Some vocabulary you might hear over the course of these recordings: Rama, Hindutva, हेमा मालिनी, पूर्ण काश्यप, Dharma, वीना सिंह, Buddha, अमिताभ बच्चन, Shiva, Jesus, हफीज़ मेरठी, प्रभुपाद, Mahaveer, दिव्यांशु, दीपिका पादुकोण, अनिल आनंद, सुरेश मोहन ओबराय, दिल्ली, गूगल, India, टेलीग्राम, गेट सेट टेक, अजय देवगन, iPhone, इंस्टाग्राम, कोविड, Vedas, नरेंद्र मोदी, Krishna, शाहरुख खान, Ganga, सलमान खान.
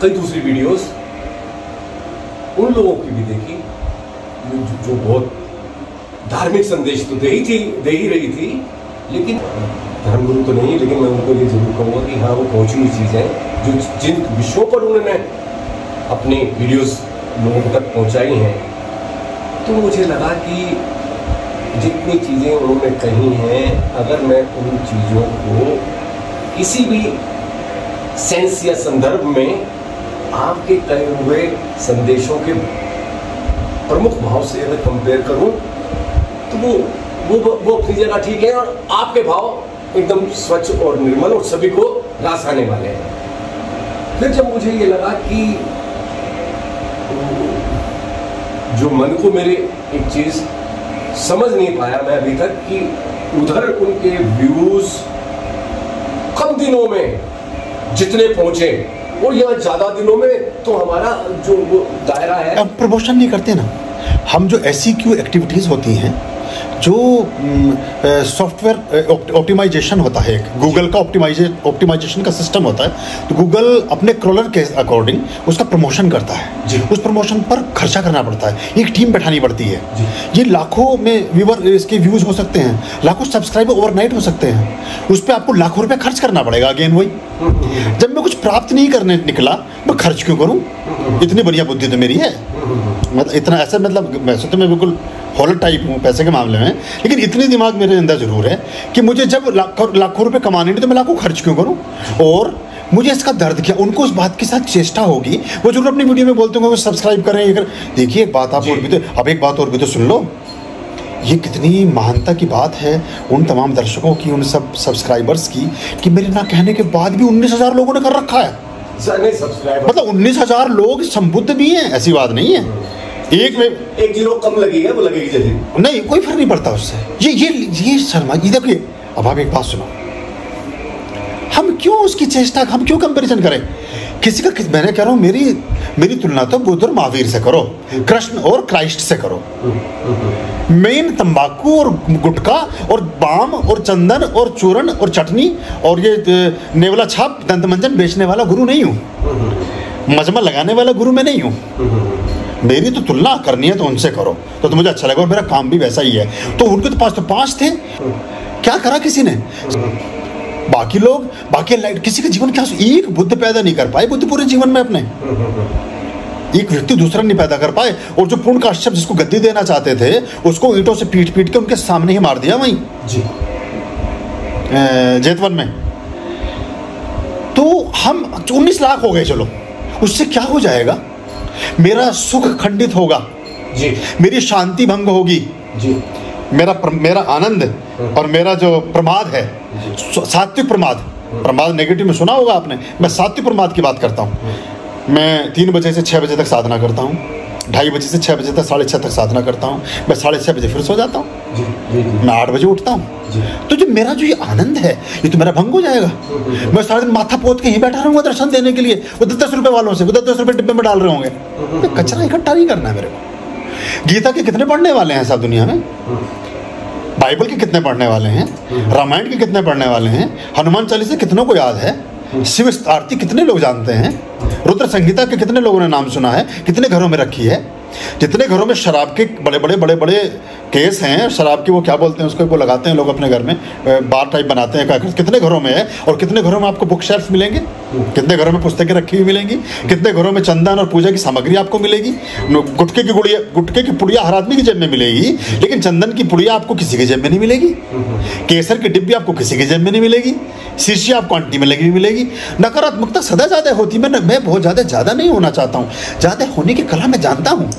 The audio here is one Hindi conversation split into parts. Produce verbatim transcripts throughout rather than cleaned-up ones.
कई दूसरी वीडियोस उन लोगों की भी देखी जो बहुत धार्मिक संदेश तो दे ही थी दे ही रही थी, लेकिन धर्मगुरु तो नहीं, लेकिन मैं उनको ये जरूर कहूँगा कि हाँ वो पहुँची हुई चीज़ है जो जिन विषयों पर उन्होंने अपनी वीडियोस लोगों तक पहुँचाई हैं। तो मुझे लगा कि जितनी चीज़ें उन्होंने कही हैं, अगर मैं उन चीज़ों को किसी भी सेंस या संदर्भ में आपके कहे हुए संदेशों के प्रमुख भाव से अगर कंपेयर करूं तो वो वो वो अपनी जगह ठीक है, और आपके भाव एकदम स्वच्छ और निर्मल और सभी को रास आने वाले हैं। फिर जब मुझे ये लगा कि जो मन को मेरे एक चीज़ समझ नहीं पाया मैं अभी तक कि उधर उनके व्यूज कम दिनों में जितने पहुंचे और यहाँ ज्यादा दिनों में, तो हमारा जो वो दायरा है हम प्रमोशन नहीं करते ना। हम जो ऐसी क्यू एक्टिविटीज़ होती हैं, जो सॉफ्टवेयर ऑप्टिमाइजेशन होता है, गूगल का ऑप्टिमाइजेशन ऑप्टिमाइजेशन का सिस्टम होता है, तो गूगल अपने क्रॉलर के अकॉर्डिंग उसका प्रमोशन करता है, उस प्रमोशन पर खर्चा करना पड़ता है, एक टीम बैठानी पड़ती है। ये लाखों में व्यूवर इसके व्यूज़ हो सकते हैं, लाखों सब्सक्राइबर ओवरनाइट हो सकते हैं, उस पर आपको लाखों रुपये खर्च करना पड़ेगा। अगेन वही, जब मैं कुछ प्राप्त नहीं करने निकला मैं खर्च क्यों करूँ, इतनी बढ़िया बुद्धि तो मेरी है, मतलब इतना ऐसा मतलब मैं सोचता मैं बिल्कुल हॉलर टाइप हूँ पैसे के मामले में, लेकिन इतनी दिमाग मेरे अंदर ज़रूर है कि मुझे जब लाखों लाखों रुपये कमाने नहीं तो मैं लाखों खर्च क्यों करूँ। और मुझे इसका दर्द किया, उनको उस बात के साथ चेष्टा होगी, वो जरूर अपनी वीडियो में बोलते होंगे वो सब्सक्राइब करें ये कर। देखिए एक बात आप और भी तो अब एक बात और भी तो सुन लो, ये कितनी महानता की बात है उन तमाम दर्शकों की, उन सब सब्सक्राइबर्स की, कि मेरे ना कहने के बाद भी उन्नीस हज़ार लोगों ने कर रखा है। मतलब उन्नीस हज़ार लोग संबुद्ध भी हैं, ऐसी बात नहीं है। एक में एक जीरो कम लगेगा वो लगेगी जल्दी, नहीं कोई फर्क नहीं पड़ता उससे। ये ये ये शर्मा जी देखिए, अब आप एक बात सुनो, हम क्यों उसकी चेष्टा, हम क्यों कंपैरिजन करें किसी का किस, मैंने कह रहा हूँ मेरी मेरी तुलना तो बुद्ध और महावीर से करो, कृष्ण और क्राइस्ट से करो। मेन तंबाकू और गुटखा और बाम और चंदन और चूरन और चटनी और ये नेवला छाप दंतमंजन बेचने वाला गुरु नहीं हूँ, मजमा लगाने वाला गुरु मैं नहीं हूँ। मेरी तो तुलना करनी है तो उनसे करो, तो, तो मुझे अच्छा लगा, और मेरा काम भी वैसा ही है। तो उनके तो पास तो पाँच थे, क्या करा किसी ने, बाकी लोग बाकी लाइट किसी का जीवन क्या, एक बुद्ध पैदा नहीं कर पाए बुद्ध पूरे जीवन में अपने, एक व्यक्ति दूसरा नहीं पैदा कर पाए। और जो पूर्ण काश्यप जिसको गद्दी देना चाहते थे उसको ईंटों से पीट पीट के उनके सामने ही मार दिया वहीं जी जैतवन में। तो हम उन्नीस लाख हो गए, चलो उससे क्या हो जाएगा, मेरा सुख खंडित होगा जी, मेरी शांति भंग होगी जी, मेरा प्र, मेरा आनंद और मेरा जो प्रमाद है सात्विक प्रमाद, प्रमाद नेगेटिव में सुना होगा आपने, मैं सात्विक प्रमाद की बात करता हूँ। मैं तीन बजे से छः बजे तक साधना करता हूँ, ढाई बजे से छः बजे तक साढ़े छः तक साधना करता हूँ, मैं साढ़े छः बजे फिर सो जाता हूँ, मैं आठ बजे उठता हूँ, तो जो मेरा जो ये आनंद है ये तो मेरा भंग हो जाएगा। मैं सारा दिन माथा पोत के ही बैठा रहूँगा दर्शन देने के लिए, वो दस दस रुपये वालों से, वो दस दस रुपये डिब्बे में डाल रहे होंगे, मैं कचरा इकट्ठा नहीं करना है मेरे को। गीता के कितने पढ़ने वाले हैं सब दुनिया में, बाइबल के कितने पढ़ने वाले हैं, रामायण के कितने पढ़ने वाले हैं, हनुमान चालीसा कितनों को याद है, शिव आरती कितने लोग जानते हैं, रुद्र संगीता के कितने लोगों ने नाम सुना है, कितने घरों में रखी है, जितने घरों में शराब के बड़े बड़े बड़े बड़े केस हैं, शराब की वो क्या बोलते हैं उसको, वो लगाते हैं लोग अपने घर में, बार टाइप बनाते हैं, कितने घरों में है, और कितने घरों में आपको बुक शेल्फ मिलेंगे, कितने घरों में पुस्तकें रखी हुई मिलेंगी, कितने घरों में चंदन और पूजा की सामग्री आपको मिलेगी। गुटके की गुड़िया गुटके की पुड़िया हर आदमी की जेब में मिलेगी, लेकिन चंदन की पुड़िया आपको किसी की जेब में नहीं मिलेगी, केसर की डिब्बी आपको किसी की जेब में नहीं मिलेगी, शीशी आपको आंटी में लगी मिलेगी। नकारात्मकता सदा ज़्यादा होती, मैं मैं बहुत ज़्यादा ज़्यादा नहीं होना चाहता हूँ, ज़्यादा होने की कला मैं जानता हूँ,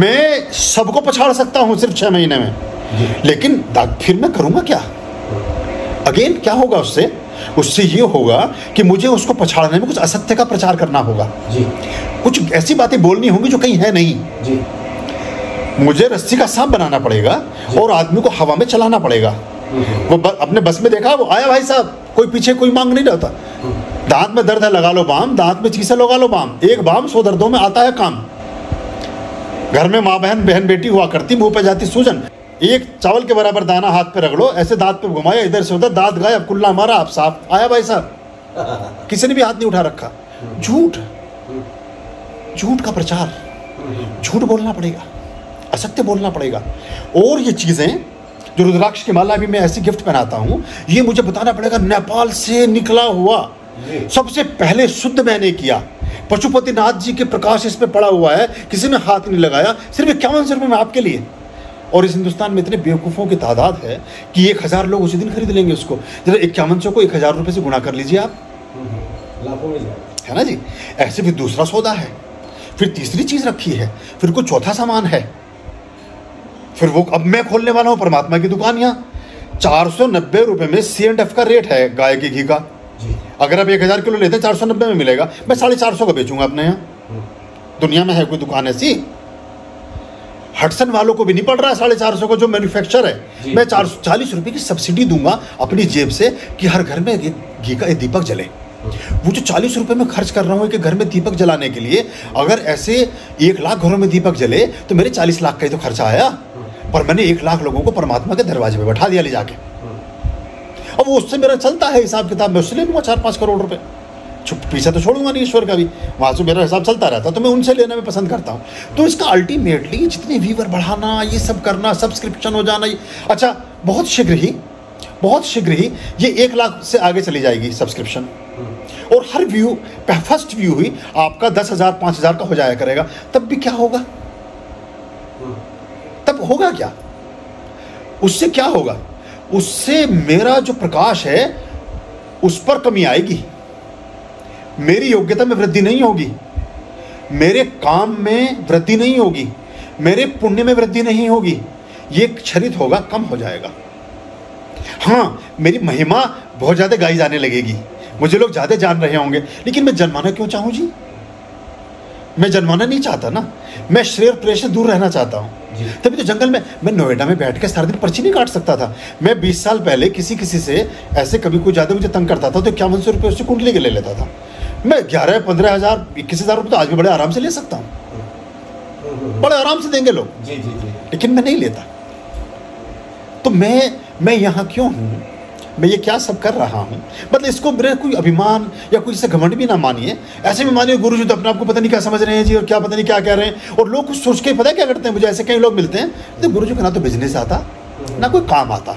मैं सबको पछाड़ सकता हूँ सिर्फ छः महीने में, लेकिन फिर मैं करूँगा क्या। अगेन क्या होगा उससे, उससे ये होगा कि मुझे उसको पछाड़ने में कुछ असत्य का प्रचार करना होगा जी, कुछ ऐसी बातें बोलनी होंगी जो कहीं है नहीं जी, मुझे रस्सी का सांप बनाना पड़ेगा और आदमी को हवा में चलाना पड़ेगा। वो ब, अपने बस में देखा वो आया भाई साहब, कोई पीछे कोई मांग नहीं रहता, दांत में दर्द है लगा लो बाम, दांत में चीसा लगा लो बाम, एक बाम सौ दर्दों में आता है काम। घर में माँ बहन बहन बेटी हुआ करती, मुंह पे जाती सूजन, एक चावल के बराबर दाना हाथ पे रख लो, ऐसे दांत पे घुमाया इधर से उधर, दांत गए, अब कुल्ला मारा आप साफ, आया भाई साहब, किसी ने भी हाथ नहीं उठा रखा। झूठ, झूठ का प्रचार, झूठ बोलना पड़ेगा, असत्य बोलना पड़ेगा। और ये चीज़ें जो रुद्राक्ष की माला भी मैं ऐसी गिफ्ट पहनाता हूँ, ये मुझे बताना पड़ेगा नेपाल से निकला हुआ, सबसे पहले शुद्ध मैंने किया, पशुपतिनाथ जी के प्रकाश इस पे पड़ा हुआ है, किसी ने हाथ नहीं लगाया, सिर्फ इक्यावन सौ रुपये में आपके लिए। और इस हिंदुस्तान में इतने बेवकूफ़ों की तादाद है कि एक हज़ार लोग उसी दिन खरीद लेंगे उसको। जरा इक्यावन सौ को एक हज़ार रुपये से गुणा कर लीजिए आप, लाखों में है ना जी। ऐसे फिर दूसरा सौदा है, फिर तीसरी चीज़ रखी है, फिर कोई चौथा सामान है, फिर वो अब मैं खोलने वाला हूँ परमात्मा की दुकान। यहाँ चार सौ नब्बे रुपये में सी एंड एफ का रेट है गाय के घी का। अगर आप एक हज़ार किलो लेते हैं चार सौ नब्बे में मिलेगा, मैं साढ़े चार सौ का बेचूंगा अपने यहाँ। दुनिया में है कोई दुकान ऐसी? हडसन वालों को भी नहीं पड़ रहा है साढ़े चार सौ का जो मैन्युफैक्चर है। मैं चार सौ चालीस रुपये की सब्सिडी दूंगा अपनी जेब से कि हर घर में घी का दीपक जले। वो जो चालीस रुपये में खर्च कर रहा हूँ कि घर में दीपक जलाने के लिए, अगर ऐसे एक लाख घरों में दीपक जले तो मेरे चालीस लाख का ही तो खर्चा आया, पर मैंने एक लाख लोगों को परमात्मा के दरवाजे पे बैठा दिया ले जाके। अब वो उससे मेरा चलता है हिसाब किताब, मैं उससे ले लूँगा चार पाँच करोड़ रुपए, पीछा तो छोड़ूंगा नहीं ईश्वर का भी, वहाँ से मेरा हिसाब चलता रहता है, तो मैं उनसे लेना में पसंद करता हूँ। तो इसका अल्टीमेटली जितने व्यूवर बढ़ाना, ये सब करना, सब्सक्रिप्शन हो जाना, ये अच्छा बहुत शीघ्र ही बहुत शीघ्र ही ये एक लाख से आगे चली जाएगी सब्सक्रिप्शन। और हर व्यू फर्स्ट व्यू ही आपका दस हज़ार पाँच हज़ार का हो जाया करेगा। तब भी क्या होगा, तब होगा क्या, उससे क्या होगा? उससे मेरा जो प्रकाश है उस पर कमी आएगी, मेरी योग्यता में वृद्धि नहीं होगी, मेरे काम में वृद्धि नहीं होगी, मेरे पुण्य में वृद्धि नहीं होगी, ये क्षरित होगा, कम हो जाएगा। हाँ, मेरी महिमा बहुत ज़्यादा गाई जाने लगेगी, मुझे लोग ज़्यादा जान रहे होंगे, लेकिन मैं जन्माना क्यों चाहूँ जी? मैं जन्माना नहीं चाहता ना, मैं श्रेय और प्रेय से दूर रहना चाहता हूँ। तभी तो जंगल में मैं नोएडा में बैठ के सारा दिन पर्ची नहीं काट सकता था। मैं बीस साल पहले किसी किसी से ऐसे कभी कोई ज़्यादा मुझे तंग करता था तो इक्यावन सौ रुपये उससे कुंडली के ले लेता था। मैं ग्यारह पंद्रह हज़ार इक्कीस हज़ार रुपये तो आज भी बड़े आराम से ले सकता हूँ, बड़े आराम से देंगे लोग, लेकिन मैं नहीं लेता। तो मैं मैं यहाँ क्यों हूँ, मैं ये क्या सब कर रहा हूँ? मतलब इसको मेरे कोई अभिमान या कोई इससे घमंड भी ना मानिए, ऐसे भी मानिए गुरु जी तो अपने आप को पता नहीं क्या समझ रहे हैं जी, और क्या पता नहीं क्या कह रहे हैं, और लोग कुछ सोच के पता क्या करते हैं। मुझे ऐसे कई लोग मिलते हैं तो गुरु जी का ना तो बिजनेस आता, ना कोई काम आता,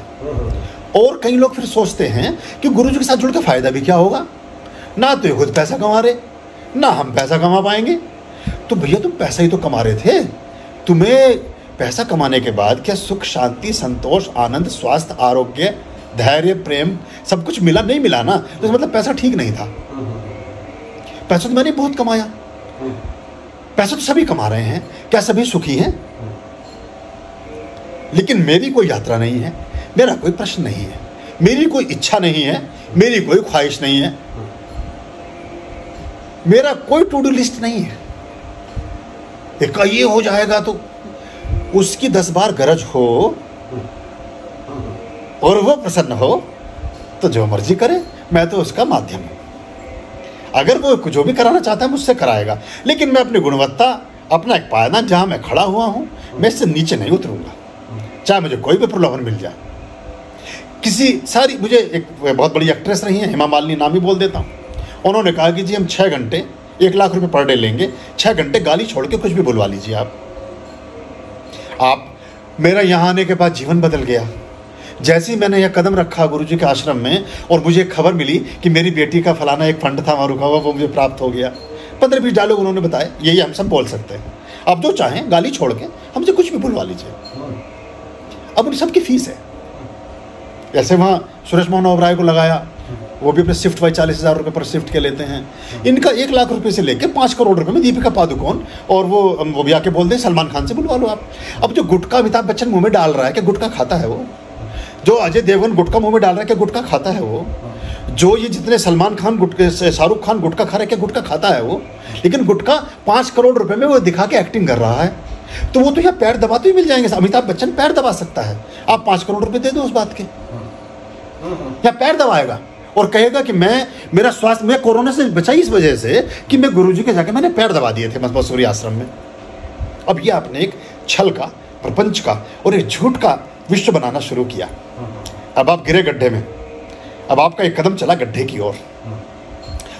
और कई लोग फिर सोचते हैं कि गुरु जी के साथ जुड़ के फ़ायदा भी क्या होगा, ना तो ये खुद पैसा कमा रहे, ना हम पैसा कमा पाएंगे। तो भैया तुम पैसा ही तो कमा रहे थे, तुम्हें पैसा कमाने के बाद क्या सुख, शांति, संतोष, आनंद, स्वास्थ्य, आरोग्य, धैर्य, प्रेम सब कुछ मिला? नहीं मिला ना, तो मतलब पैसा ठीक नहीं था। पैसा तो मैंने बहुत कमाया, पैसा तो सभी कमा रहे हैं, क्या सभी सुखी हैं? लेकिन मेरी कोई यात्रा नहीं है, मेरा कोई प्रश्न नहीं है, मेरी कोई इच्छा नहीं है, मेरी कोई ख्वाहिश नहीं है, मेरा कोई टू डू लिस्ट नहीं है। एक ये हो जाएगा तो उसकी दस बार गरज हो और वो प्रसन्न हो तो जो मर्जी करे, मैं तो उसका माध्यम हूँ। अगर वो जो भी कराना चाहता है मुझसे कराएगा, लेकिन मैं अपनी गुणवत्ता, अपना एक पायदान जहाँ मैं खड़ा हुआ हूँ, मैं इससे नीचे नहीं उतरूँगा, चाहे मुझे कोई भी प्रलोभन मिल जाए। किसी सारी मुझे एक बहुत बड़ी एक्ट्रेस रही हैं, हेमा मालिनी, नाम ही बोल देता हूँ, उन्होंने कहा कि जी हम छः घंटे एक लाख रुपये पर डे लेंगे, छः घंटे गाली छोड़ के कुछ भी बुलवा लीजिए आप। आप मेरा यहाँ आने के बाद जीवन बदल गया। जैसे ही मैंने यह कदम रखा गुरुजी के आश्रम में और मुझे खबर मिली कि मेरी बेटी का फलाना एक फंड था वहाँ रुका हुआ, वो मुझे प्राप्त हो गया। पंद्रह बीस डायलॉग उन्होंने बताए, यही हम सब बोल सकते हैं, आप जो चाहें गाली छोड़ के हमसे कुछ भी बुलवा लीजिए। अब उन सब की फीस है, जैसे वहाँ सुरेश मोहन ओबराय को लगाया, वो भी अपने शिफ्ट वाई चालीस हज़ार रुपये पर शिफ्ट के लेते हैं। इनका एक लाख रुपये से लेकर पाँच करोड़ रुपये में दीपिका पादुकोण और वो वो भी आके बोलते हैं सलमान खान से बुलवा लो आप। अब जो गुटखा अमिताभ बच्चन मुँह में डाल रहा है, क्या गुटखा खाता है वो? जो अजय देवगन गुटखा मुंह में डाल रहा है, क्या गुटखा खाता है वो? जो ये जितने सलमान खान गुटके से शाहरुख खान गुटखा खा रहे, क्या गुटखा खाता है वो? लेकिन गुटखा पाँच करोड़ रुपए में वो दिखा के एक्टिंग कर रहा है, तो वो तो यहाँ पैर दबाते ही मिल जाएंगे। अमिताभ बच्चन पैर दबा सकता है, आप पाँच करोड़ रुपए दे दो उस बात के, यहाँ पैर दबाएगा और कहेगा कि मैं मेरा स्वास्थ्य, मैं कोरोना से बचाई इस वजह से कि मैं गुरु जी के जाके मैंने पैर दबा दिए थे मसूरी आश्रम में। अब यह आपने एक छल का, प्रपंच का और एक झूठ का विश्व बनाना शुरू किया। अब आप गिरे गड्ढे में, अब आपका एक कदम चला गड्ढे की ओर,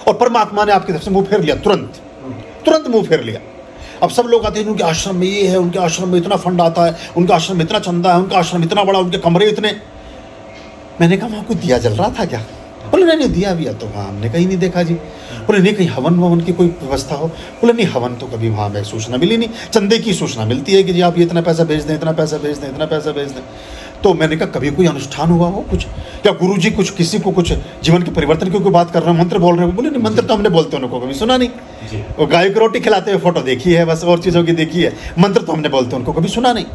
और परमात्मा ने आपकी तरफ से मुँह फेर लिया, तुरंत तुरंत मुँह फेर लिया। अब सब लोग आते हैं उनके आश्रम में ये है, उनके आश्रम में इतना फंड आता है, उनका आश्रम में इतना चंदा है, उनका आश्रम इतना बड़ा, उनके कमरे इतने। मैंने कहा वहाँ कोई दिया जल रहा था क्या? बोले नहीं, दिया भी तो वहाँ हमने कहीं नहीं देखा जी। बोले नहीं कहीं हवन ववन की कोई व्यवस्था हो? बोले नहीं हवन तो कभी वहाँ में सूचना मिली नहीं, चंदे की सूचना मिलती है कि जी आप ये इतना पैसा भेज दें, इतना पैसा भेज दें, इतना पैसा भेज दें। तो मैंने कहा कभी कोई अनुष्ठान हुआ हो कुछ, क्या गुरु जी कुछ किसी को कुछ जीवन के परिवर्तन की कोई बात कर रहे हो, मंत्र बोल रहे हो? बोले नहीं मंत्र तो हमने बोलते उनको कभी सुना नहीं, और गाय को रोटी खिलाते हुए फोटो देखी है बस, और चीज़ों की देखी है, मंत्र तो हमने बोलते उनको कभी सुना नहीं।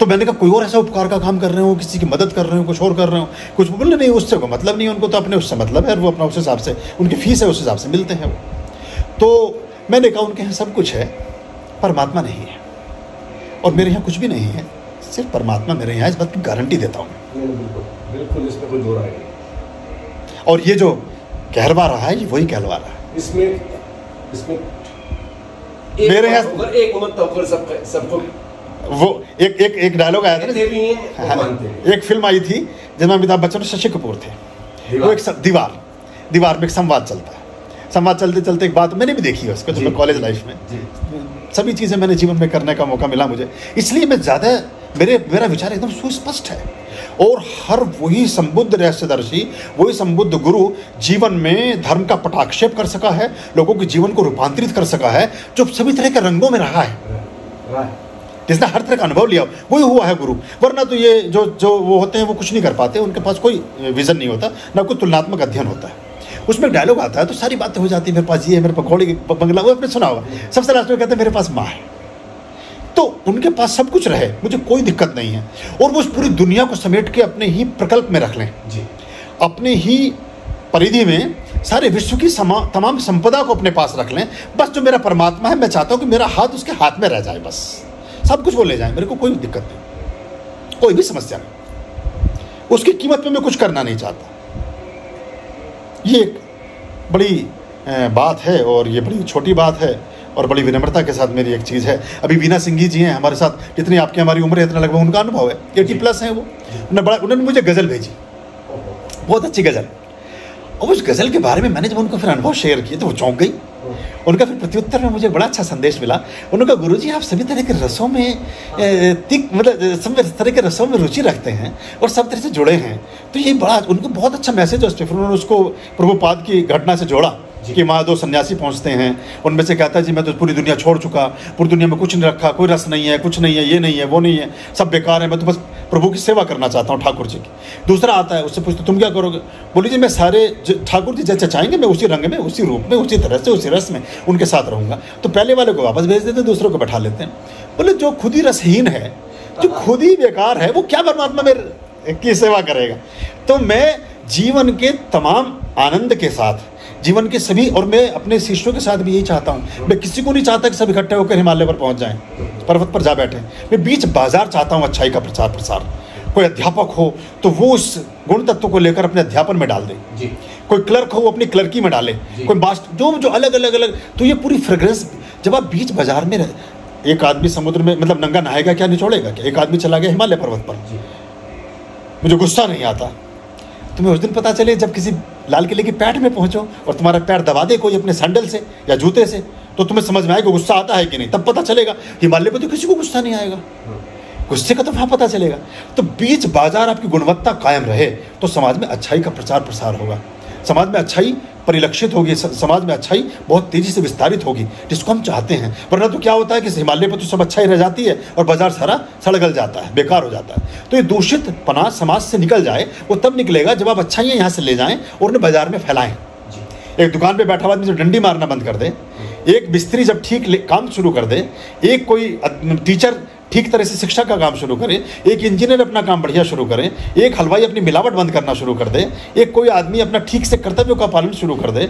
तो मैंने कहा कोई और ऐसा उपकार का काम कर रहे हो, किसी की मदद कर रहे हो, कुछ और कर रहे हो कुछ? बोले नहीं उससे कोई मतलब नहीं, उनको तो अपने उससे मतलब है, वो अपना उस हिसाब से उनकी फीस है उस हिसाब से मिलते हैं वो। तो मैंने कहा उनके यहाँ सब कुछ है, परमात्मा नहीं है, और मेरे यहाँ कुछ भी नहीं है, सिर्फ परमात्मा मेरे यहाँ, इस बात की गारंटी देता हूँ। बिल्कुल इसमें कोई दो राय नहीं। और ये जो कहलवा रहा है ये वही कहलवा रहा है। इसमें इसमें मेरे यहाँ एक मोहम्मद सब सबको वो एक एक एक डायलॉग आया था ना, एक फिल्म आई थी जिसमें अमिताभ बच्चन और शशि कपूर थे, वो एक दीवार दीवार में एक संवाद चलता है, संवाद चलते चलते एक बात मैंने भी देखी है उसको, जब मैं कॉलेज लाइफ में सभी चीज़ें मैंने जीवन में करने का मौका मिला मुझे, इसलिए मैं ज़्यादा मेरे मेरा विचार एकदम सुस्पष्ट है। और हर वही संबुद्ध रहस्यदर्शी, वही संबुद्ध गुरु जीवन में धर्म का पटाक्षेप कर सका है, लोगों के जीवन को रूपांतरित कर सका है, जो सभी तरह के रंगों में रहा है, जिसने हर तरह का अनुभव लिया, वही हुआ है गुरु। वरना तो ये जो जो वो होते हैं वो कुछ नहीं कर पाते, उनके पास कोई विज़न नहीं होता, ना कोई तुलनात्मक अध्ययन होता है। उसमें एक डायलॉग आता है तो सारी बातें हो जाती है, मेरे पास ये है, मेरे पास घोड़े बंगला, वो आपने सुना होगा, सबसे लास्ट में कहते हैं मेरे पास माँ है। तो उनके पास सब कुछ रहे, मुझे कोई दिक्कत नहीं है, और वो उस पूरी दुनिया को समेट के अपने ही प्रकल्प में रख लें, अपने ही परिधि में सारे विश्व की तमाम संपदा को अपने पास रख लें, बस जो मेरा परमात्मा है मैं चाहता हूँ कि मेरा हाथ उसके हाथ में रह जाए, बस सब कुछ वो ले जाए, मेरे को कोई दिक्कत नहीं, कोई भी समस्या नहीं, उसकी कीमत पे मैं कुछ करना नहीं चाहता। ये एक बड़ी बात है, और ये बड़ी छोटी बात है, और बड़ी विनम्रता के साथ मेरी एक चीज़ है। अभी वीना सिंह जी हैं हमारे साथ, जितनी आपकी हमारी उम्र है इतना लगभग उनका अनुभव है, एटी प्लस है वो, उन्होंने बड़ा उन्होंने मुझे गज़ल भेजी, बहुत अच्छी गज़ल, और उस गज़ल के बारे में मैंने जब उनको फिर अनुभव शेयर किए तो वो चौंक गई। उनका फिर प्रत्युत्तर में मुझे बड़ा अच्छा संदेश मिला। उन्होंने कहा गुरुजी आप सभी तरह के रसों में तिक मतलब सब तरह के रसों में रुचि रखते हैं और सब तरह से जुड़े हैं, तो ये बड़ा उनको बहुत अच्छा मैसेज है। फिर उन्होंने उसको प्रभुपाद की घटना से जोड़ा कि वहाँ दो सन्यासी पहुँचते हैं, उनमें से कहता है जी मैं तो पूरी दुनिया छोड़ चुका, पूरी दुनिया में कुछ नहीं रखा, कोई रस नहीं है, कुछ नहीं है, ये नहीं है, वो नहीं है, सब बेकार है, मैं तो बस प्रभु की सेवा करना चाहता हूँ ठाकुर जी की। दूसरा आता है उससे पूछते तुम क्या करोगे? बोली जी मैं सारे ठाकुर जी जैसे चाहेंगे मैं उसी रंग में, उसी रूप में, उसी तरह से, उसी रस में उनके साथ रहूँगा। तो पहले वाले को वापस भेज देते हैं, दूसरों को बैठा लेते हैं। बोले जो खुद ही रसहीन है, जो खुद ही बेकार है, वो क्या परमात्मा मेरे की सेवा करेगा? तो मैं जीवन के तमाम आनंद के साथ, जीवन के सभी, और मैं अपने शिष्यों के साथ भी यही चाहता हूँ, मैं किसी को नहीं चाहता कि सब इकट्ठे होकर हिमालय पर पहुँच जाएं, पर्वत पर जा बैठे। मैं बीच बाजार चाहता हूँ अच्छाई का प्रचार प्रसार। कोई अध्यापक हो तो वो उस गुण तत्व को लेकर अपने अध्यापन में डाल दे जी। कोई क्लर्क हो वो अपनी क्लर्की में डाले, कोई मास्टर, जो जो अलग अलग अलग, तो ये पूरी फ्रेग्रेंस। जब आप बीच बाजार में रहे, एक आदमी समुद्र में मतलब नंगा नहाएगा क्या, निचोड़ेगा क्या? एक आदमी चला गया हिमालय पर्वत पर, मुझे गुस्सा नहीं आता, तुम्हें उस दिन पता चले जब किसी लाल किले की पैठ में पहुंचो और तुम्हारा पैर दबा दे कोई अपने सैंडल से या जूते से, तो तुम्हें समझ में आएगा गुस्सा आता है कि नहीं, तब पता चलेगा। हिमालय पे तो किसी को गुस्सा नहीं आएगा, गुस्से का तो वहाँ पता चलेगा। तो बीच बाजार आपकी गुणवत्ता कायम रहे तो समाज में अच्छाई का प्रचार प्रसार होगा, समाज में अच्छाई परिलक्षित होगी, समाज में अच्छाई बहुत तेज़ी से विस्तारित होगी, जिसको हम चाहते हैं। वरना तो क्या होता है कि हिमालय पर तो सब अच्छाई रह जाती है और बाजार सारा सड़गल जाता है, बेकार हो जाता है। तो ये दूषित पना समाज से निकल जाए, वो तब निकलेगा जब आप अच्छाइयाँ यहाँ से ले जाएं और उन्हें बाजार में फैलाएं। एक दुकान पर बैठा हुआ आदमी जब डंडी मारना बंद कर दे, एक मिस्त्री जब ठीक काम शुरू कर दे, एक कोई टीचर ठीक तरह से शिक्षा का काम शुरू करें, एक इंजीनियर अपना काम बढ़िया शुरू करें, एक हलवाई अपनी मिलावट बंद करना शुरू कर दे, एक कोई आदमी अपना ठीक से कर्तव्यों का पालन शुरू कर दे,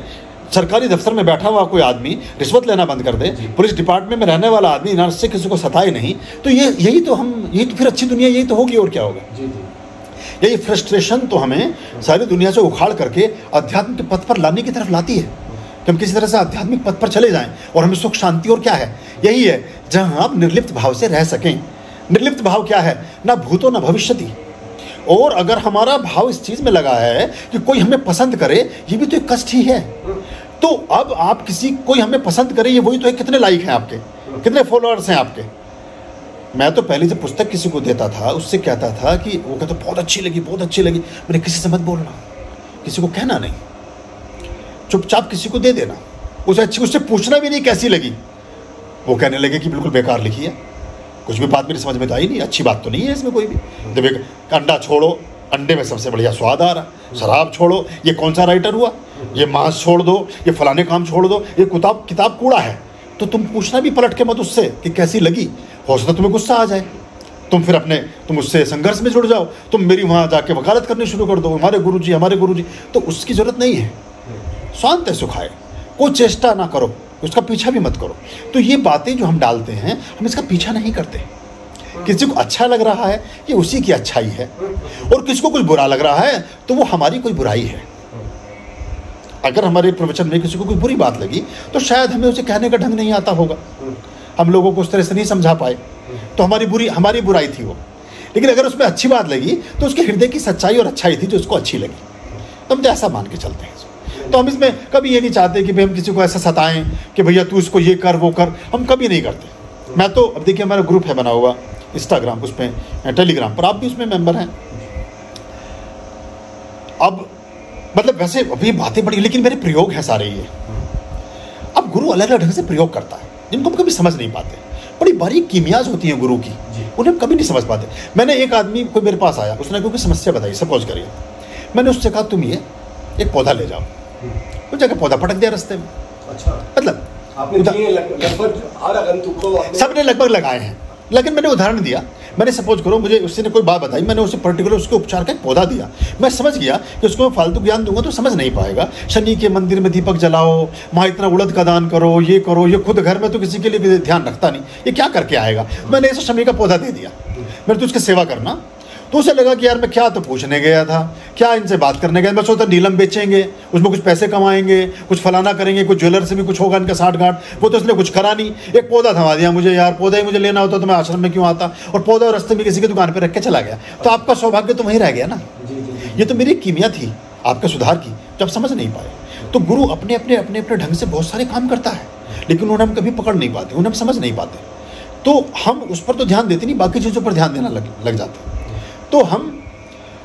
सरकारी दफ्तर में बैठा हुआ कोई आदमी रिश्वत लेना बंद कर दे, पुलिस डिपार्टमेंट में रहने वाला आदमी इन से किसी को सताए नहीं, तो ये यही तो हम यही तो फिर अच्छी दुनिया यही तो होगी, और क्या होगा? यही फ्रस्ट्रेशन तो हमें सारी दुनिया से उखाड़ करके अध्यात्म के पथ पर लाने की तरफ लाती है कि हम किसी तरह से आध्यात्मिक पथ पर चले जाएं और हमें सुख शांति और क्या है यही है, जहां आप निर्लिप्त भाव से रह सकें। निर्लिप्त भाव क्या है? ना भूतो ना भविष्यति। और अगर हमारा भाव इस चीज़ में लगा है कि कोई हमें पसंद करे, ये भी तो एक कष्ट ही है। तो अब आप किसी कोई हमें पसंद करे, ये वही तो है, कितने लाइक हैं आपके, कितने फॉलोअर्स हैं आपके। मैं तो पहले से पुस्तक किसी को देता था, उससे कहता था कि वो कहता बहुत अच्छी लगी बहुत अच्छी लगी, मैंने किसी से मत बोलना, किसी को कहना नहीं, चुपचाप किसी को दे देना, उसे अच्छी उससे पूछना भी नहीं कैसी लगी। वो कहने लगे कि बिल्कुल बेकार लिखी है, कुछ भी बात मेरी समझ में तो आई नहीं, अच्छी बात तो नहीं है इसमें कोई भी। तो बेकार, अंडा छोड़ो, अंडे में सबसे बढ़िया स्वाद आ रहा, शराब छोड़ो, ये कौन सा राइटर हुआ, ये मांस छोड़ दो, ये फलाने काम छोड़ दो, ये किताब किताब कूड़ा है। तो तुम पूछना भी पलट के मत उससे कि कैसी लगी, हो सकता तुम्हें गुस्सा आ जाए, तुम फिर अपने तुम उससे संघर्ष में जुड़ जाओ, तुम मेरी वहाँ जाके वकालत करनी शुरू कर दो, हमारे गुरुजी हमारे गुरुजी। तो उसकी ज़रूरत नहीं है, शांत है सुखाए, कोई चेष्टा ना करो, उसका पीछा भी मत करो। तो ये बातें जो हम डालते हैं, हम इसका पीछा नहीं करते। किसी को अच्छा लग रहा है, ये उसी की अच्छाई है, और किसी को कुछ बुरा लग रहा है तो वो हमारी कोई बुराई है। अगर हमारे प्रवचन में किसी को कोई बुरी बात लगी तो शायद हमें उसे कहने का ढंग नहीं आता होगा, हम लोगों को उस तरह से नहीं समझा पाए, तो हमारी बुरी हमारी बुराई थी वो। लेकिन अगर उसमें अच्छी बात लगी तो उसके हृदय की सच्चाई और अच्छाई थी जो उसको अच्छी लगी। तो हम ऐसा मान के चलते हैं। तो हम इसमें कभी ये नहीं चाहते कि भाई हम किसी को ऐसा सताएं कि भैया तू इसको ये कर वो कर, हम कभी नहीं करते। मैं तो अब देखिए हमारा ग्रुप है बना हुआ इंस्टाग्राम, उस पर टेलीग्राम पर, आप भी उसमें मेंबर हैं। अब मतलब वैसे अभी बातें बड़ी, लेकिन मेरे प्रयोग हैं सारे ये। अब गुरु अलग अलग ढंग से प्रयोग करता है जिनको हम कभी समझ नहीं पाते, बड़ी बारीक कीमियाज होती हैं गुरु की, उन्हें हम कभी नहीं समझ पाते। मैंने एक आदमी कोई मेरे पास आया, उसने कोई समस्या बताई, सपोज करिए मैंने उससे कहा तुम ये एक पौधा ले जाओ, वो जगह पौधा पटक दिया रास्ते में। अच्छा, मतलब सब ने लगभग लगाए हैं, लेकिन मैंने उदाहरण दिया। मैंने सपोज करो मुझे उससे ने कोई बात बताई, मैंने उसे पर्टिकुलर उसके उपचार का एक पौधा दिया। मैं समझ गया कि उसको मैं फालतू ज्ञान दूंगा तो समझ नहीं पाएगा। शनि के मंदिर में दीपक जलाओ, वहाँ इतना उड़द का दान करो, ये करो, ये खुद घर में तो किसी के लिए ध्यान रखता नहीं, ये क्या करके आएगा। मैंने ऐसा शनि का पौधा दे दिया, मैंने तो उसकी सेवा करना। तो उसे लगा कि यार मैं क्या तो पूछने गया था, क्या इनसे बात करने गया, मैं सोचता नीलम बेचेंगे, उसमें कुछ पैसे कमाएंगे, कुछ फलाना करेंगे, कुछ ज्वेलर से भी कुछ होगा इनका साठ गांठ। वो तो उसने कुछ करा नहीं, एक पौधा थमा दिया मुझे। यार पौधा ही मुझे लेना होता तो मैं आश्रम में क्यों आता, और पौधा और रास्ते में किसी की दुकान पर रख के चला गया। तो आपका सौभाग्य तो वहीं रह गया ना। ये तो मेरी कीमिया थी आपका सुधार की, जो आप समझ नहीं पाए। तो गुरु अपने अपने अपने अपने ढंग से बहुत सारे काम करता है, लेकिन उन्हें हम कभी पकड़ नहीं पाते, उन्हें हम समझ नहीं पाते। तो हम उस पर तो ध्यान देते नहीं, बाकी चीज़ों पर ध्यान देना लग जाते हैं। तो हम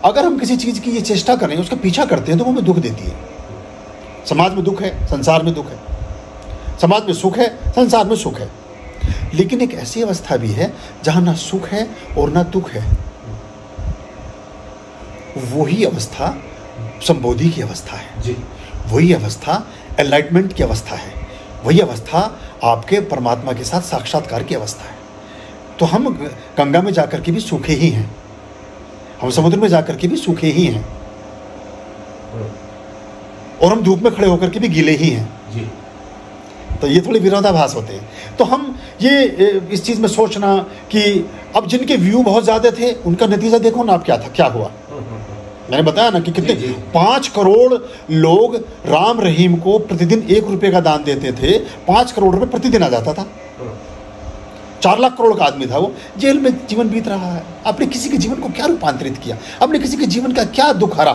अगर हम किसी चीज़ की ये चेष्टा कर रहे हैं, उसका पीछा करते हैं, तो वो हमें दुख देती है। समाज में दुख है, संसार में दुख है, समाज में सुख है, संसार में सुख है। लेकिन एक ऐसी अवस्था भी है जहाँ ना सुख है और ना दुख है, वही अवस्था संबोधि की अवस्था है जी, वही अवस्था एनलाइटमेंट की अवस्था है, वही अवस्था आपके परमात्मा के साथ साक्षात्कार की अवस्था है। तो हम गंगा में जाकर के भी सूखे ही हैं, हम समुद्र में जाकर के भी सूखे ही हैं, और हम धूप में खड़े होकर के भी गीले ही हैं जी। तो ये थोड़ी विरोधाभास होते हैं। तो हम ये इस चीज़ में सोचना कि अब जिनके व्यू बहुत ज़्यादा थे उनका नतीजा देखो ना, आप क्या था क्या हुआ। मैंने बताया ना कि कितने पाँच करोड़ लोग राम रहीम को प्रतिदिन एक रुपये का दान देते थे, पाँच करोड़ रुपये प्रतिदिन आ जाता था। चार लाख करोड़ का आदमी था, वो जेल में जीवन बीत रहा है। आपने किसी के जीवन को क्या रूपांतरित किया, आपने किसी के जीवन का क्या दुख हरा।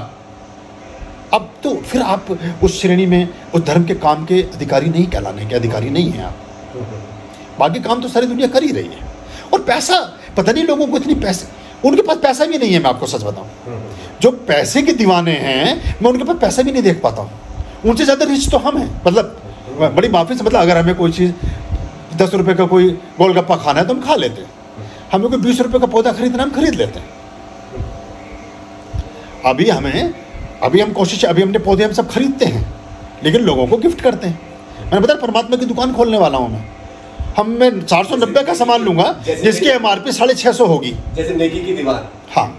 अब तो फिर आप उस श्रेणी में उस धर्म के काम के अधिकारी नहीं कहलाने के अधिकारी नहीं हैं आप। बाकी काम तो सारी दुनिया कर ही रही है। और पैसा पता नहीं लोगों को इतनी पैसे, उनके पास पैसा भी नहीं है। मैं आपको सच बताऊँ, जो पैसे के दीवाने हैं, मैं उनके पास पैसा भी नहीं देख पाता हूँ। उनसे ज़्यादा रिच तो हम हैं। मतलब बड़ी माफी से, मतलब अगर हमें कोई चीज़ दस रुपये का कोई गोलगप्पा खाना है तो हम खा लेते हैं, हमें कोई बीस रुपये का पौधा खरीदना हम खरीद लेते हैं। अभी हमें अभी हम कोशिश अभी हमने पौधे हम सब खरीदते हैं, लेकिन लोगों को गिफ्ट करते हैं। मैंने बताया परमात्मा की दुकान खोलने वाला हूँ मैं, हम मैं चार सौ नब्बे का सामान लूँगा जिसकी एम आर पी साढ़े छः सौ होगी। जैसे नेकी की दीवार, हाँ,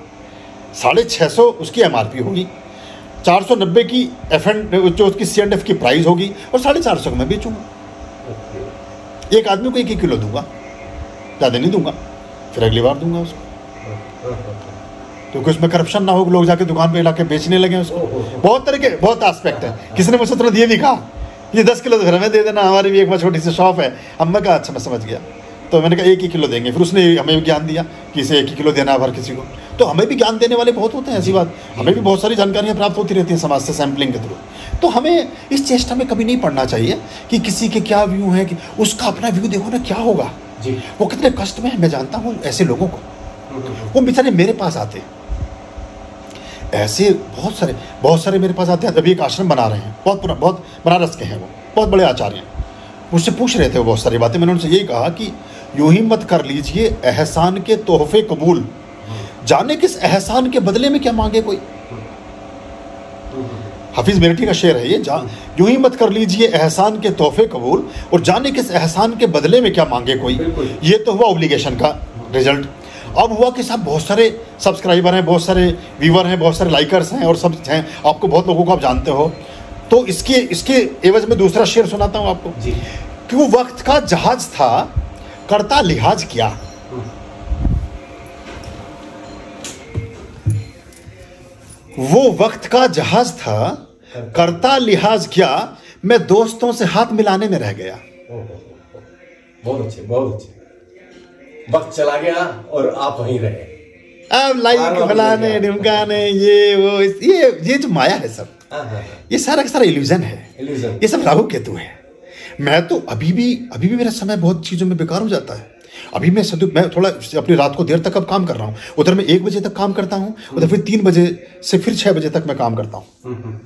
साढ़े छः सौ उसकी एम आर पी होगी, चार सौ नब्बे की एफ एंड जो उसकी सी एंड एफ की प्राइस होगी, और साढ़े चार सौ का मैं बेचूँगा। एक आदमी को एक ही किलो दूंगा, ज़्यादा नहीं दूंगा, फिर अगली बार दूंगा उसको, क्योंकि उसमें करप्शन ना हो, लोग जाके दुकान पे लाके बेचने लगे उसको। बहुत तरह के बहुत आस्पेक्ट हैं। किसी ने मुझसे तुरंत ये भी कहा, ये दस किलो घर में दे देना, हमारी भी एक छोटी सी शॉप है। अब मैं कहा अच्छा मैं समझ गया, तो मैंने कहा एक ही किलो देंगे। फिर उसने हमें ज्ञान दिया कि इसे एक ही किलो देना है हर किसी को। तो हमें भी ज्ञान देने वाले बहुत होते हैं, ऐसी बात हमें भी बहुत सारी जानकारियाँ प्राप्त होती रहती हैं समाज से सैम्पलिंग के थ्रू। तो हमें इस चेष्टा में कभी नहीं पड़ना चाहिए कि किसी के क्या व्यू हैं, कि उसका अपना व्यू देखो ना क्या होगा जी, वो कितने कष्ट में है। मैं जानता हूँ ऐसे लोगों को, वो बेचारे मेरे पास आते हैं, ऐसे बहुत सारे बहुत सारे मेरे पास आते हैं। अभी एक आश्रम बना रहे हैं, बहुत पुराना, बहुत बनारस के हैं, वो बहुत बड़े आचार्य हैं। मुझसे पूछ रहे थे वो बहुत सारी बातें। मैंने उनसे यही कहा कि यूं ही मत कर लीजिए एहसान के तोहफे कबूल, जाने किस एहसान के बदले में क्या मांगे कोई। हफीज़ मेरठी का शेर है ये, जा यूं ही मत कर लीजिए एहसान के तोहफे कबूल और जाने किस एहसान के बदले में क्या मांगे कोई। ये तो हुआ ऑब्लिगेशन का रिजल्ट। अब हुआ कि साहब बहुत सारे सब्सक्राइबर हैं, बहुत सारे व्यूवर हैं, बहुत सारे लाइकर्स हैं और सब हैं, आपको बहुत लोगों को आप जानते हो। तो इसके इसके एवज में दूसरा शेर सुनाता हूँ आपको जी। क्यों वक्त का जहाज था करता लिहाज क्या, वो वक्त का जहाज था करता लिहाज क्या, मैं दोस्तों से हाथ मिलाने में रह गया। बहुत अच्छे, बहुत अच्छे। वक्त चला गया और आप वहीं रहे। अब लाइक फलाने ढिमकाने ये वो ये ये जो माया है सब, ये सारा का सारा इल्यूजन है, इल्यूजन। ये सब राहु केतु है। मैं तो अभी भी अभी भी मेरा समय बहुत चीज़ों में बेकार हो जाता है। अभी मैं सदु मैं थोड़ा अपनी रात को देर तक अब काम कर रहा हूँ, उधर मैं एक बजे तक काम करता हूँ, उधर फिर तीन बजे से फिर छः बजे तक मैं काम करता हूँ।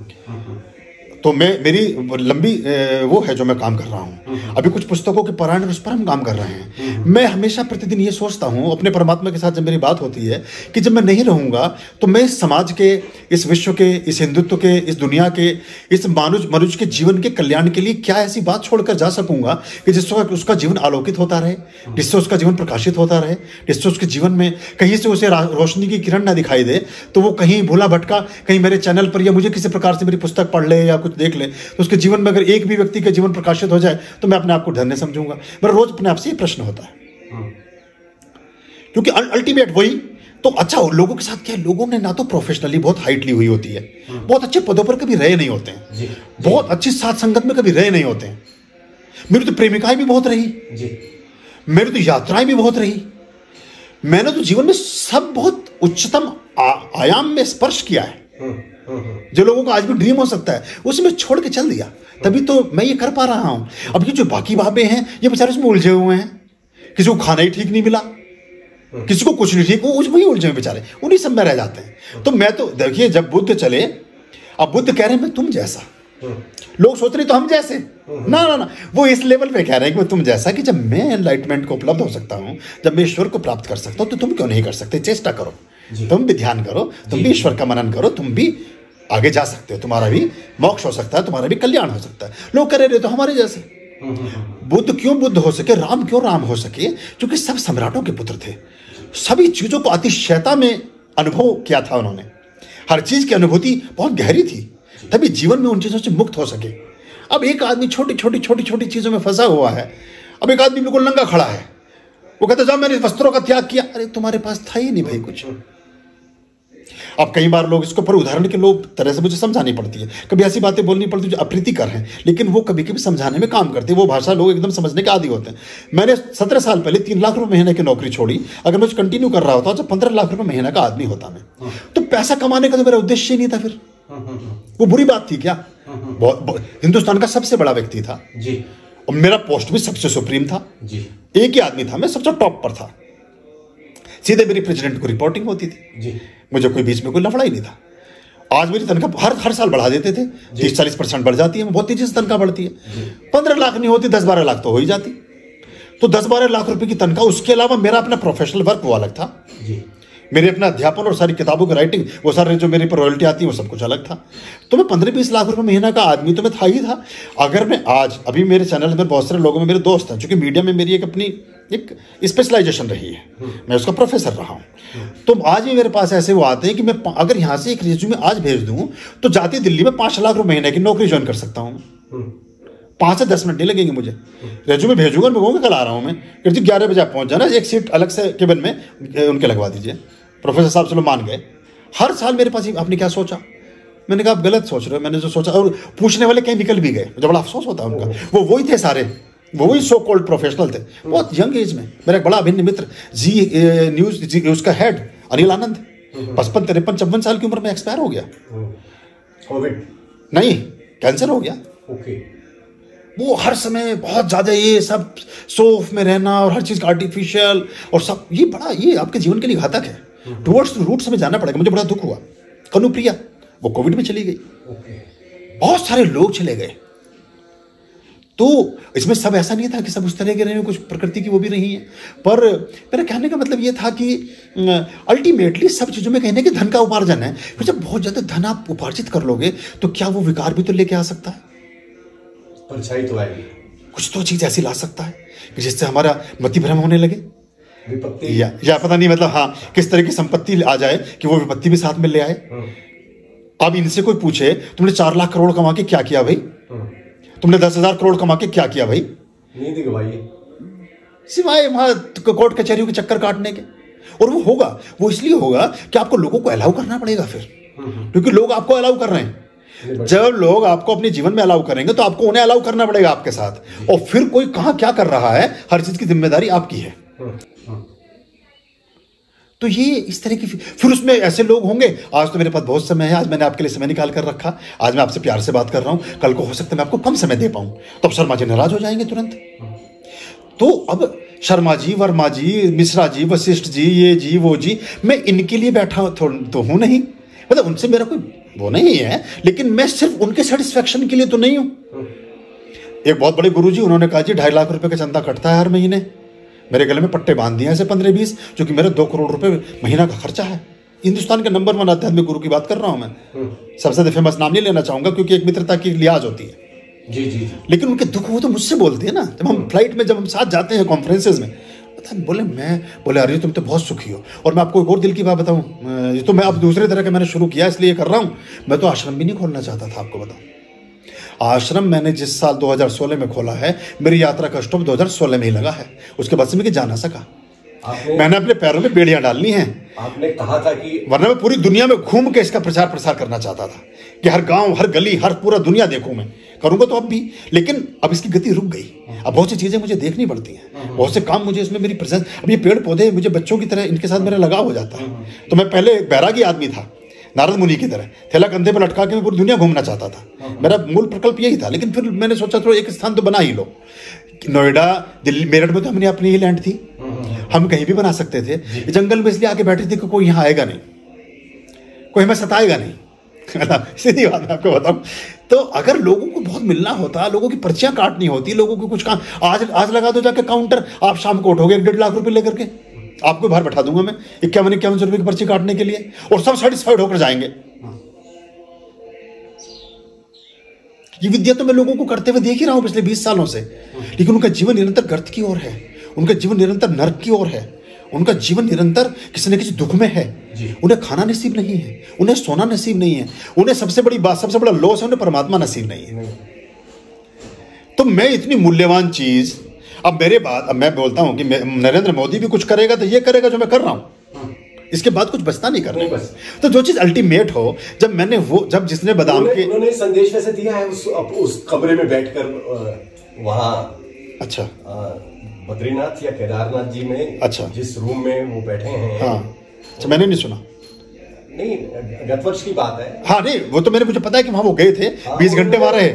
तो मैं मेरी लंबी वो है जो मैं काम कर रहा हूँ। अभी कुछ पुस्तकों के पारायण उस पर हम काम कर रहे हैं। मैं हमेशा प्रतिदिन ये सोचता हूँ अपने परमात्मा के साथ जब मेरी बात होती है कि जब मैं नहीं रहूँगा तो मैं इस समाज के, इस विश्व के, इस हिंदुत्व के, इस दुनिया के, इस मानुष मनुष्य के जीवन के कल्याण के लिए क्या ऐसी बात छोड़कर जा सकूँगा कि जिससे उसका जीवन आलोकित होता रहे, जिससे उसका जीवन प्रकाशित होता रहे, जिससे उसके जीवन में कहीं से उसे रोशनी की किरण ना दिखाई दे तो वो कहीं भूला भटका, कहीं मेरे चैनल पर या मुझे किसी प्रकार से मेरी पुस्तक पढ़ ले या कुछ देख ले तो उसके जीवन में अगर एक भी व्यक्ति का जीवन प्रकाशित हो जाए तो मैं अपने आप को धन्य समझूंगा। मेरा रोज अपने आप से ये प्रश्न होता है, क्योंकि अल्टीमेट वही तो अच्छा हो। लोगों के साथ क्या है, लोगों ने ना तो प्रोफेशनली बहुत हाइटली हुई होती है, बहुत अच्छे पदों पर कभी रहे नहीं होते हैं, जी, बहुत जी, अच्छी साथ संगत में कभी रहे नहीं होते हैं। मेरी तो प्रेमिकाएं भी बहुत रही जी, मेरी तो यात्राएं भी बहुत रही, मैंने तो जीवन में सब बहुत उच्चतम आयाम में स्पर्श किया है जो लोगों का आज भी ड्रीम हो सकता है, उसमें छोड़ के चल दिया, तभी तो मैं ये कर पा रहा हूँ। अब ये जो बाकी बाबे हैं ये बेचारे उसमें उलझे हुए हैं, किसी को खाना ही ठीक नहीं मिला, किसी को कुछ नहीं ठीक, वो उसमें ही उलझे हुए बेचारे, उन्हीं सब में रह जाते हैं। तो मैं तो देखिए जब बुद्ध चले, अब बुद्ध कह रहे हैं मैं तुम जैसा, लोग सोच रहे तो हम जैसे, ना ना ना वो इस लेवल पे कह रहे हैं कि मैं तुम जैसा, कि जब मैं एनलाइटमेंट को उपलब्ध हो सकता हूँ, जब मैं ईश्वर को प्राप्त कर सकता हूँ तो तुम क्यों नहीं कर सकते। चेष्टा करो, तुम भी ध्यान करो, तुम भी ईश्वर का मनन करो, तुम भी आगे जा सकते हो, तुम्हारा भी मोक्ष हो सकता है, तुम्हारा भी कल्याण हो सकता है। लोग कर रहे तो हमारे जैसे। बुद्ध क्यों बुद्ध हो सके, राम क्यों राम हो सके, क्योंकि सब सम्राटों के पुत्र थे, सभी चीज़ों को अतिशयता में अनुभव किया था उन्होंने, हर चीज़ की अनुभूति बहुत गहरी थी, तभी जीवन में उन चीज़ों से मुक्त हो सके। अब एक आदमी छोटी छोटी छोटी छोटी चीज़ों में फंसा हुआ है। अब एक आदमी बिल्कुल नंगा खड़ा है, वो कहता जाओ मैंने वस्त्रों का त्याग किया, अरे तुम्हारे पास था ही नहीं भाई कुछ। अब कई बार लोग इसको पर उदाहरण के लोग तरह से मुझे समझानी पड़ती है, कभी ऐसी बातें बोलनी पड़ती है जो अप्रीतिकर हैं, लेकिन वो कभी कभी समझाने में काम करती है, वो भाषा लोग एकदम समझने के आदी होते हैं। मैंने सत्रह साल पहले तीन लाख रुपये महीने की नौकरी छोड़ी, अगर मैं कंटिन्यू कर रहा होता तो पंद्रह लाख रुपये महीने का आदमी होता मैं, तो पैसा कमाने का तो मेरा उद्देश्य ही नहीं था। फिर वो बुरी बात थी क्या, बहुत हिंदुस्तान का सबसे बड़ा व्यक्ति था जी, और मेरा पोस्ट भी सबसे सुप्रीम था जी, एक ही आदमी था, मैं सबसे टॉप पर था, सीधे मेरी प्रेसिडेंट को रिपोर्टिंग होती थी जी, मुझे कोई बीच में कोई लफड़ा ही नहीं था। आज मेरी तनख्वाह हर हर साल बढ़ा देते थे, तीस चालीस परसेंट बढ़ जाती है, बहुत तेजी से तनख्वाह बढ़ती है, पंद्रह लाख नहीं होती दस बारह लाख तो हो ही जाती, तो दस बारह लाख रुपए की तनख्वाह। उसके अलावा मेरा अपना प्रोफेशनल वर्क वो अलग था जी, मेरे अपना अध्यापन और सारी किताबों की राइटिंग, वो सारे जो मेरे पर रॉयल्टी आती है वो सब कुछ अलग था। तो मैं पंद्रह बीस लाख रुपए महीना का आदमी तो मैं था ही था। अगर मैं आज अभी मेरे चैनल में बहुत सारे लोगों में मेरे दोस्त हैं, चूंकि मीडिया में मेरी एक अपनी एक स्पेशलाइजेशन रही है, मैं उसका प्रोफेसर रहा हूँ, तो आज भी मेरे पास ऐसे वो आते हैं कि मैं अगर यहाँ से एक रिज्यूमे आज भेज दूँ तो जाती दिल्ली में पाँच लाख रुपये महीने की नौकरी ज्वाइन कर सकता हूँ, पाँच से दस मिनट नहीं लगेंगे मुझे। रेज्यूमे भेजूंगा, मैं कहूँगा कल आ रहा हूँ मैं, फिर जी ग्यारह बजे आप पहुँच जाना, एक सीट अलग से केबिन में उनके लगवा दीजिए। प्रोफेसर साहब चलो मान गए। हर साल मेरे पास आपने क्या सोचा, मैंने कहा आप गलत सोच रहे हो, मैंने जो सोचा, और पूछने वाले कहीं निकल भी गए, मुझे बड़ा अफसोस होता है उनका। वो वही थे सारे, वो वही सो कॉल्ड प्रोफेशनल थे, बहुत यंग एज में। मेरा एक बड़ा अभिन्न मित्र जी न्यूज़ जी उसका हेड अनिल आनंद, पचपन तिरपन छप्पन साल की उम्र में एक्सपायर हो गया, कोविड नहीं कैंसर हो गया। ओके, वो हर समय बहुत ज़्यादा ये सब सोफ में रहना और हर चीज़ का आर्टिफिशियल और सब, ये बड़ा ये आपके जीवन के लिए घातक है। टुवर्ड्स रूट्स में जाना पड़ेगा। मुझे बड़ा दुख हुआ, कनुप्रिया वो कोविड में चली गई। okay. बहुत सारे लोग चले गए। तो इसमें सब ऐसा नहीं था कि सब उस तरह के रहे, कुछ प्रकृति की वो भी नहीं है। पर मेरा कहने का मतलब ये था कि अल्टीमेटली सब चीज़ों में कहने के धन का उपार्जन है। फिर जब बहुत ज़्यादा धन आप उपार्जित कर लोगे तो क्या वो विकार भी तो लेके आ सकता है, परछाई तो आएगी, कुछ तो चीज़ ऐसी ला सकता है कि जिससे हमारा मति भ्रम होने लगे, विपत्ति या, या पता नहीं मतलब हाँ किस तरह की संपत्ति आ जाए कि वो विपत्ति भी साथ में ले आए। अब इनसे कोई पूछे तुमने चार लाख करोड़ कमा के क्या किया भाई, तुमने दस हजार करोड़ कमा के क्या किया भाई, नहीं दिखा भाई, सिवाय वहाँ कोर्ट कचहरियों के चक्कर काटने के। और वो होगा वो इसलिए होगा कि आपको लोगों को अलाउ करना पड़ेगा फिर, क्योंकि लोग आपको अलाउ कर रहे हैं। जब लोग आपको अपने जीवन में अलाउ करेंगे तो आपको उन्हें अलाउ करना पड़ेगा आपके साथ। और फिर कोई कहाँ क्या कर रहा है, हर चीज की जिम्मेदारी आपकी है। तो ये इस तरह की फिर उसमें ऐसे लोग होंगे। आज तो मेरे पास बहुत समय है, आज मैंने आपके लिए समय निकाल कर रखा, आज मैं आपसे प्यार से बात कर रहा हूँ, कल को हो सकता है मैं आपको कम समय दे पाऊँ, तो शर्मा जी नाराज हो जाएंगे तुरंत। तो अब शर्मा जी, वर्मा जी, मिश्रा जी, वशिष्ठ जी, ये जी वो जी, मैं इनके लिए बैठा तो हूँ नहीं, मतलब उनसे मेरा कोई वो नहीं है, लेकिन मैं सिर्फ उनके सेटिस्फेक्शन के लिए तो नहीं हूँ। एक बहुत बड़े गुरुजी उन्होंने कहा जी ढाई लाख रुपए का चंदा कटता है हर महीने, मेरे गले में पट्टे बांध दिए ऐसे पंद्रह बीस, जो कि मेरा दो करोड़ रुपए महीना का खर्चा है। हिंदुस्तान के नंबर वन आध्यात्मिक गुरु की बात कर रहा हूँ मैं, सबसे ज़्यादा फेमस नाम नहीं लेना चाहूँगा क्योंकि एक मित्रता की लिहाज होती है। जी जी, लेकिन उनके दुख वो तो मुझसे बोलते हैं ना, जब हम फ्लाइट में जब हम साथ जाते हैं कॉन्फ्रेंसेज में, बोले मैं बोले अरे तुम तो बहुत सुखी हो। और मैं आपको एक और दिल की बात बताऊं, ये तो मैं अब दूसरे तरह का मैंने शुरू किया इसलिए कर रहा हूं, मैं तो आश्रम भी नहीं खोलना चाहता था। आपको बताऊं आश्रम मैंने जिस साल दो हज़ार सोलह में खोला है, मेरी यात्रा का स्टॉप दो हज़ार सोलह में ही लगा है, उसके बाद से मैं जा ना सका। मैंने अपने पैरों में बेड़ियां डालनी है। आपने कहा था कि वरना मैं पूरी दुनिया में घूम के इसका प्रचार प्रसार करना चाहता था कि हर गांव, हर गली, हर पूरा दुनिया देखूं मैं, करूंगा तो अब भी, लेकिन अब इसकी गति रुक गई। अब बहुत सी चीज़ें मुझे देखनी पड़ती हैं, बहुत से काम मुझे इसमें, मेरी प्रेजेंस, अब ये पेड़ पौधे मुझे बच्चों की तरह इनके साथ मेरा लगाव हो जाता है। तो मैं पहले बैरागी आदमी था, नारद मुनि की तरह थैला कंधे पर लटका के मैं पूरी दुनिया घूमना चाहता था, मेरा मूल प्रकल्प यही था। लेकिन फिर मैंने सोचा थोड़ा एक स्थान तो बना ही लो, नोएडा, दिल्ली, मेरठ में तो हमने अपनी ही लैंड थी, हम कहीं भी बना सकते थे। जंगल में इसलिए आके बैठे थे कि कोई यहाँ आएगा नहीं, कोई हमें सताएगा नहीं, सीधी बात मैं आपको बताऊं। तो अगर लोगों को बहुत मिलना होता, लोगों की पर्चियां काटनी होती, लोगों को कुछ काम, आज आज लगा दो जाके काउंटर, आप शाम को उठोगे एक डेढ़ लाख रुपए लेकर के, आपको बाहर बैठा दूंगा मैं इक्यावन इक्यावन सौ रुपए की पर्ची काटने के लिए, और सब सेटिस्फाइड होकर जाएंगे। ये विद्या तो मैं लोगों को करते हुए देख ही रहा हूं पिछले बीस सालों से, लेकिन उनका जीवन निरंतर गर्त की ओर है, उनका जीवन निरंतर नर्क की ओर है, उनका जीवन निरंतर किसी न किसी दुख में है। उन्हें खाना नसीब नहीं है, उन्हें सोना नसीब नहीं है, उन्हें सबसे बड़ी बात, सबसे बड़ा लॉस है, उन्हें परमात्मा नसीब नहीं है। तो मैं इतनी मूल्यवान चीज, अब मेरे बाद, अब मैं बोलता हूं कि नरेंद्र मोदी भी कुछ करेगा तो ये करेगा जो मैं कर रहा हूं, इसके बाद कुछ बचता नहीं करना बस। तो जो चीज अल्टीमेट हो, जब मैंने वो, जब जिसने बादाम के उन्होंने संदेश वैसे दिया है उस, उस कमरे में बैठकर वहां, अच्छा बद्रीनाथ या केदारनाथ जी में, अच्छा जिस रूम में वो बैठे हैं, हाँ अच्छा मैंने नहीं सुना, नहीं गत वर्ष की बात है, हाँ नहीं वो तो मैंने, मुझे पता है कि वहाँ वो गए थे, हाँ, बीस घंटे वहाँ रहे,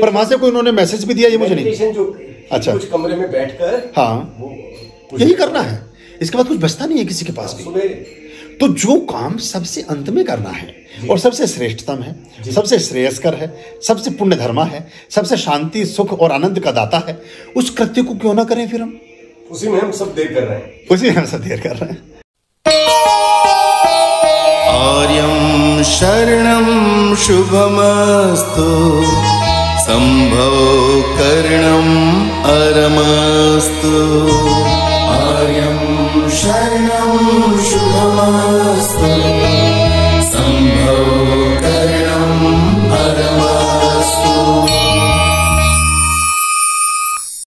पर वहाँ से कोई उन्होंने मैसेज भी दिया ये मुझे नहीं, जो अच्छा कुछ कमरे में बैठकर, हाँ यही करना है, इसके बाद कुछ बचता नहीं है किसी के पास भी। तो जो काम सबसे अंत में करना है और सबसे श्रेष्ठतम है, सबसे श्रेयस्कर है, सबसे पुण्य धर्मा है, सबसे शांति, सुख और आनंद का दाता है, उस कृत्य को क्यों ना करें फिर हम, उसी में हम सब देर कर रहे हैं, उसी में हम सब देर कर रहे हैं। आर्यं शरणं शुभमस्तु, संभव करणं अरमस्तु, आर्यं शरणं शुभमस्तु।